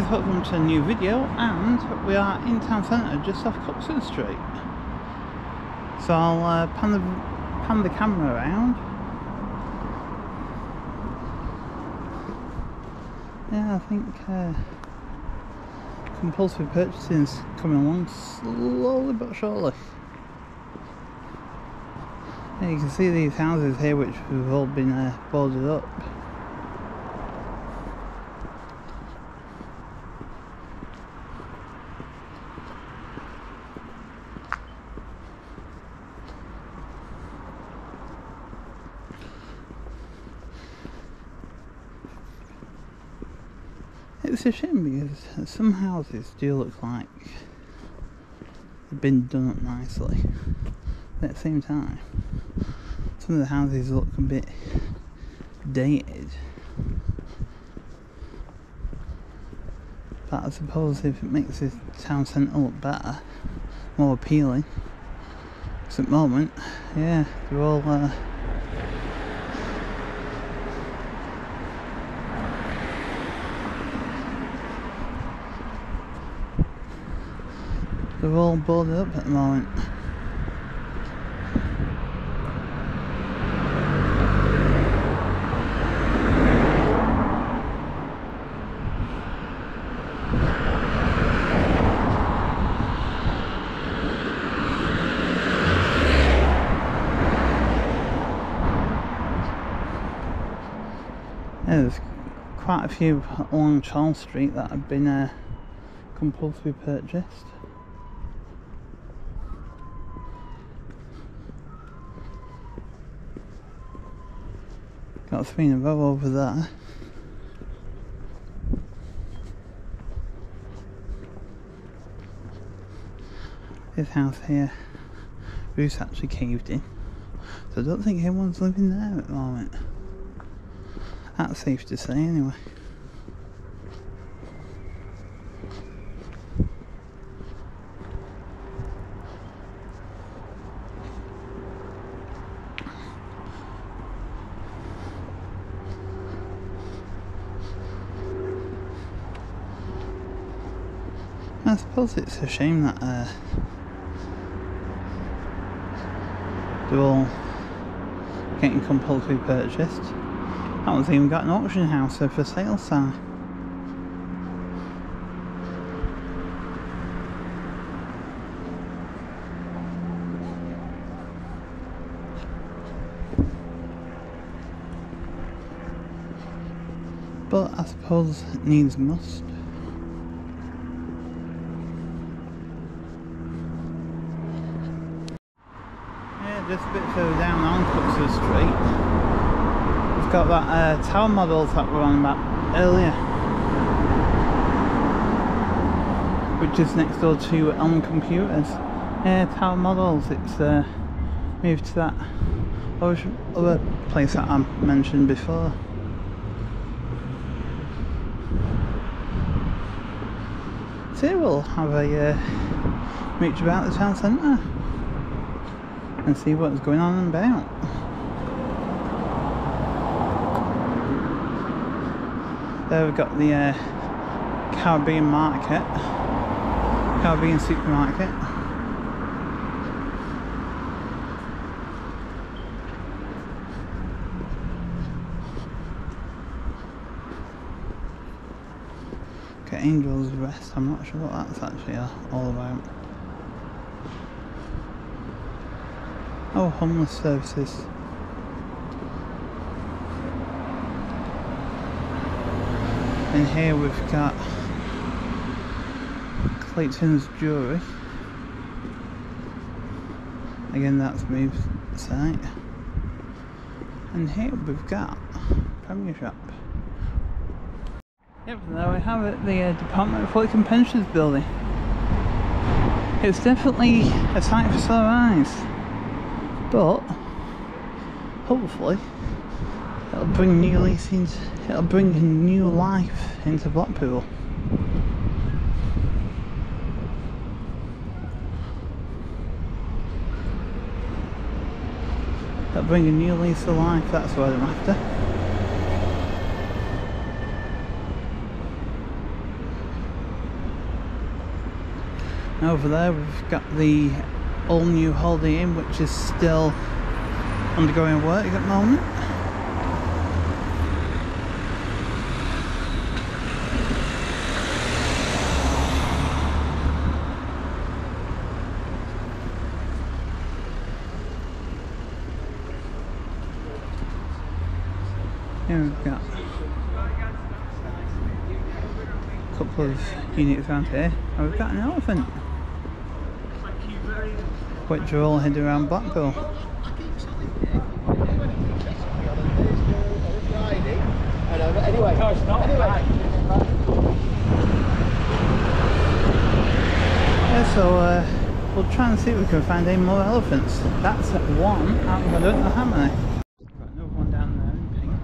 guys, welcome to a new video, and we are in town centre just off Coxon Street. So I'll pan the camera around. Yeah, I think compulsive purchasing is coming along slowly but surely. Yeah, you can see these houses here which have all been boarded up. It's a shame because some houses do look like they've been done up nicely, but at the same time some of the houses look a bit dated. But I suppose if it makes this town centre look better, more appealing, because at the moment, yeah, they're all they're all boarded up at the moment. Yeah, there's quite a few along Charles Street that have been compulsively purchased. Got three in a row over there. This house here, roof's actually caved in, so I don't think anyone's living there at the moment. That's safe to say anyway. I suppose it's a shame that they're all getting compulsively purchased. That one's even got an auction house for sale sign. But I suppose it needs must. Just a bit further down on Coxon Street, we've got that Tower Models that we were on about earlier, which is next door to Elm Computers. Yeah, Tower Models, it's moved to that other place that I mentioned before. So we'll have a mooch about the town centre and see what's going on about. There we've got the Caribbean market, Caribbean supermarket. Got Angel's Rest, I'm not sure what that's actually all about. Oh, homeless services. And here we've got Clayton's Jewelry. Again, that's moved site. And here we've got Premier Shop. Yep, there we have it, the Department of Work and Pensions building. It's definitely a sight for sore eyes, but hopefully it'll bring new lease into, it'll bring new life into Blackpool. That'll bring a new lease to life, that's what I'm after. Over there we've got the all-new Holiday Inn, which is still undergoing work at the moment. Here we've got a couple of units around here, and we've got an elephant, which are all headed around Blackpool. Yeah, so we'll try and see if we can find any more elephants. That's at one, and I don't know how many. Got another one down there in pink.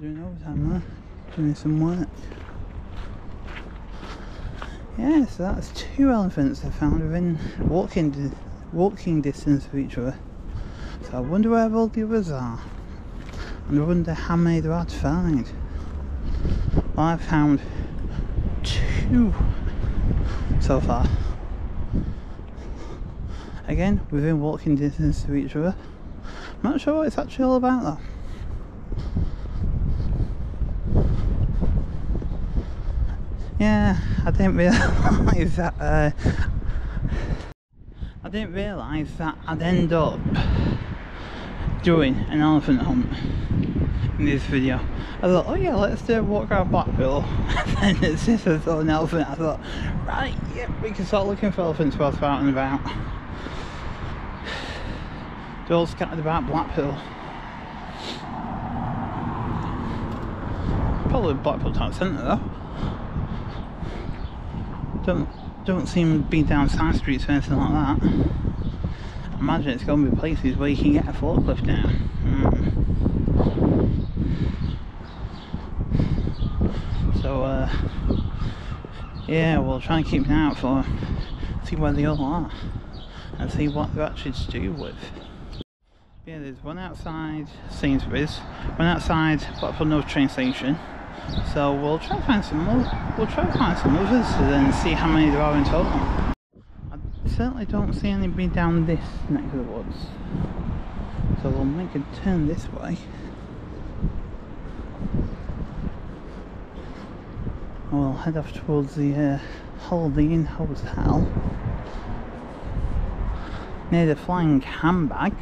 Doing overtime there, doing some work. Yeah, so that's two elephants I found within walking distance of each other. So I wonder where all the others are, and I wonder how many there are to find. Well, I've found two so far. Again, within walking distance of each other. I'm not sure what it's actually all about though. Yeah, I didn't realise that I'd end up doing an elephant hunt in this video. I thought, oh yeah, let's do a walk around Blackpool. And then as if I saw an elephant, I thought, right, yep, we can start looking for elephants whilst we're out and about. They're all scattered about Blackpool. Probably Blackpool town centre though. Don't seem to be down side streets or anything like that. I imagine it's going to be places where you can get a forklift down. So yeah, we'll try and keep an eye out for them, see where they all are and see what they're actually to do with. Yeah, there's one outside Sainsbury's, one outside Blackpool North train station. So we'll try and find some more. We'll try and find some others and then see how many there are in total. I certainly don't see anybody down this neck of the woods. So we'll make a turn this way. We'll head off towards the Holiday Inn Hotel, near the Flying Handbag.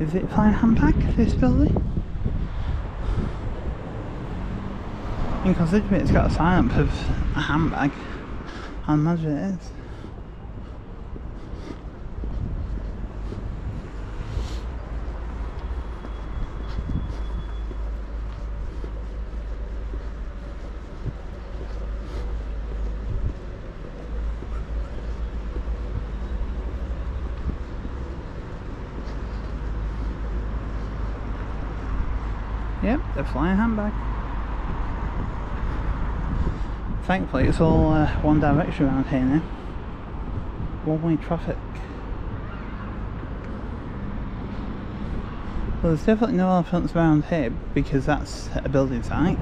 Is it Flying Handbag, this building? And considering it's got a sign up of a handbag, I imagine it is. Yep, the Flying Handbag. Thankfully it's all one direction around here now. One way traffic. Well, there's definitely no elephants around here because that's a building site.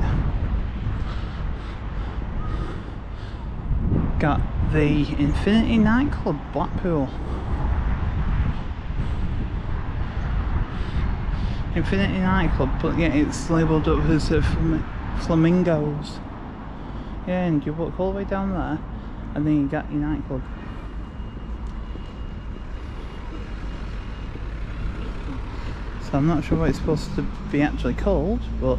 Got the Infinity Nightclub Blackpool. Infinity Nightclub, but yeah, it's labelled up as flamingos. Yeah, and you walk all the way down there and then you got your nightclub. So I'm not sure what it's supposed to be actually called, but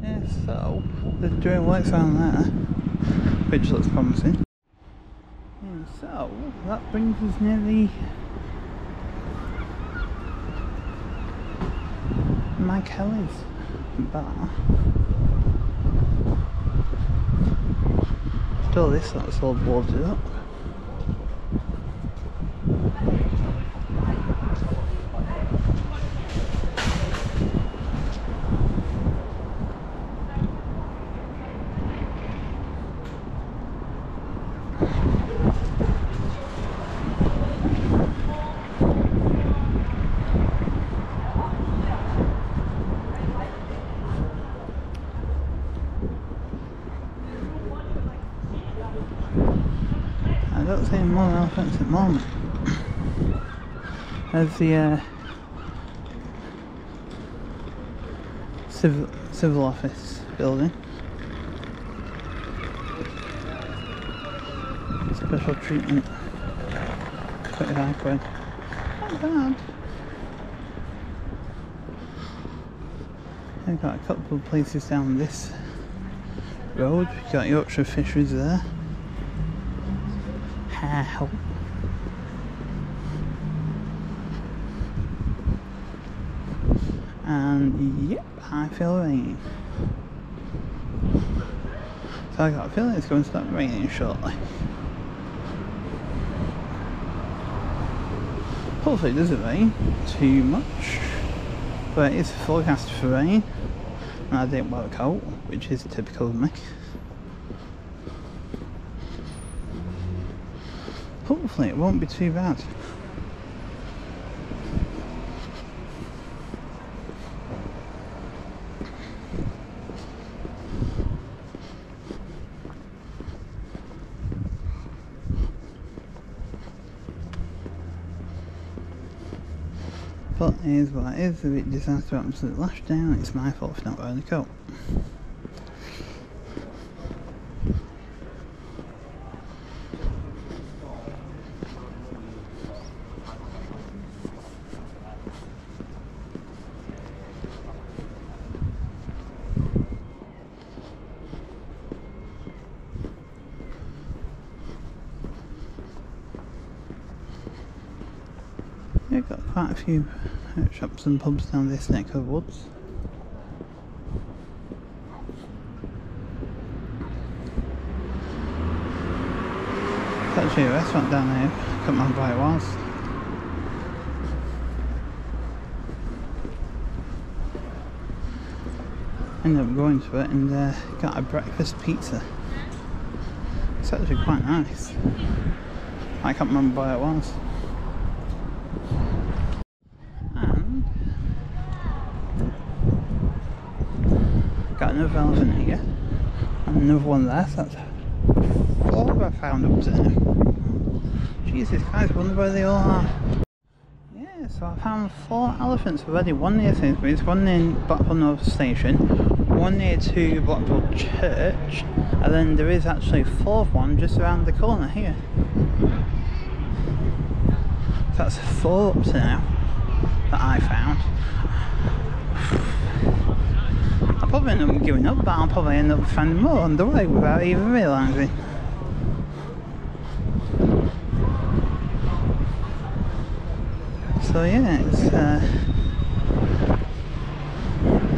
yeah, so they're doing works around there, which looks promising. And so that brings us near the Mike Kelly's bar. Still, this that's all boarded up. not seeing more elephants at the moment. As the civil office building. Special treatment. £25. Not bad. I've got a couple of places down this road. We've got Yorkshire Fisheries there. How? And yep, I feel rain. So I got a feeling it's going to start raining shortly. Hopefully it doesn't rain too much, but it's forecast for rain and I didn't wear a coat, which is typical of me. Hopefully it won't be too bad. But here's what it is, if it decides to happen to the lash down, it's my fault for not wearing a coat. We've got quite a few shops and pubs down this neck of woods. There's actually a restaurant down there, I can't remember where it was. Ended up going to it and got a breakfast pizza. It's actually quite nice. I can't remember where it was. Another elephant here, and another one there, so that's four I found up to now. Jesus Christ, I wonder where they all are. Yeah, so I found four elephants already, one near Sainsbury's, one near Blackpool North station, one near to Blackpool Church, and then there is actually a fourth one just around the corner here. So that's four up to now that I found. Probably end up giving up, but I'll probably end up finding more on the way without even realising. So yeah, it's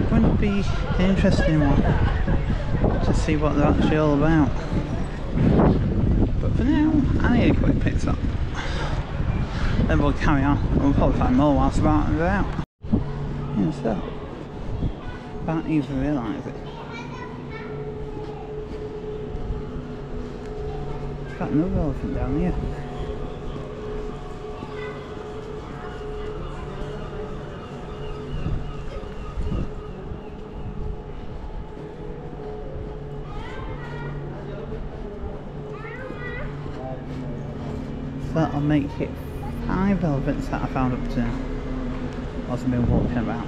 going to be an interesting one to see what they're actually all about. But for now, I need a quick pick up. Then we'll carry on. We'll probably find more whilst we're out and about. Yeah, so. I can't even realise it. There's got another elephant down here. So that'll make it five elephants that I found up to now. Whilst I've been walking about.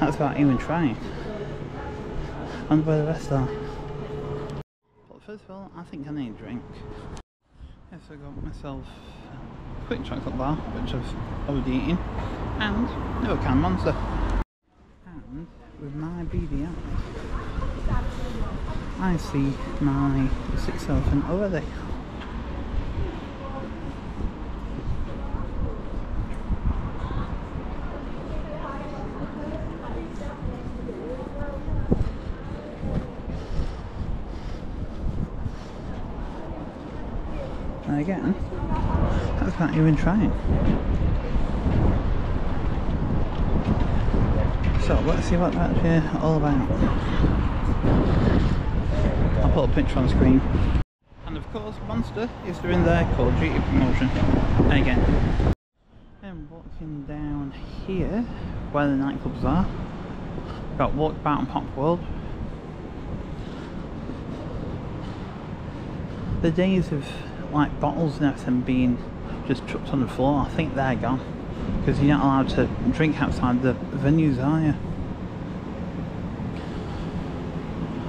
That's without even trying. I wonder where the rest are. But first of all, I think I need a drink. Yes, I got myself a quick chocolate bar, which I've already eaten, and another can of Monster. And with my beady eye, I see my sixth elephant already. Again, that's not even trying. So let's see what that's all about. I'll put a picture on screen. And of course, Monster is doing their Call of Duty promotion again. And walking down here, where the nightclubs are, we've got Walkabout and Pop World. The days of like bottles and everything being just chucked on the floor. I think they're gone, because you're not allowed to drink outside the venues, are you?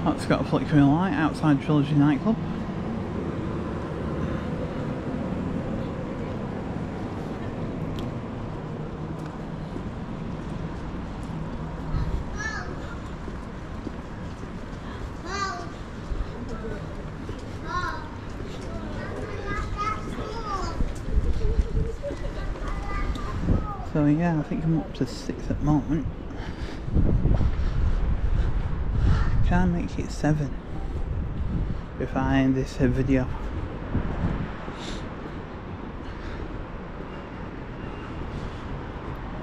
That's got a flickering light outside Trilogy Nightclub. So yeah, I think I'm up to 6 at the moment. Can I make it 7 if I end this video?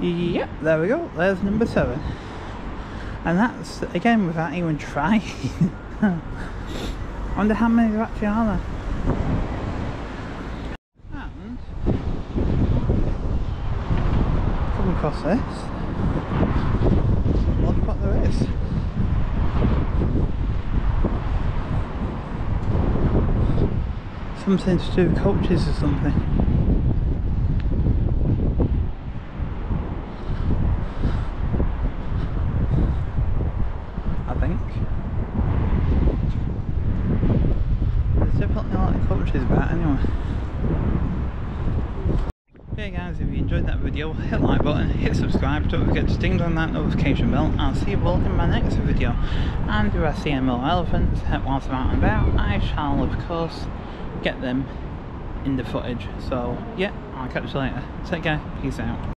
Yep, there we go, there's number 7. And that's, again, without even trying. I wonder how many there actually are there. Across this, look what there is. Something to do with coaches or something. I think. There's definitely a lot of coaches about anyway. Hey guys, if you enjoyed that video, hit the like button, hit subscribe, don't forget to ding dong that notification bell, and I'll see you all in my next video. And if I see any more elephants whilst I'm out and about, I shall of course get them in the footage. So yeah, I'll catch you later. Take care, peace out.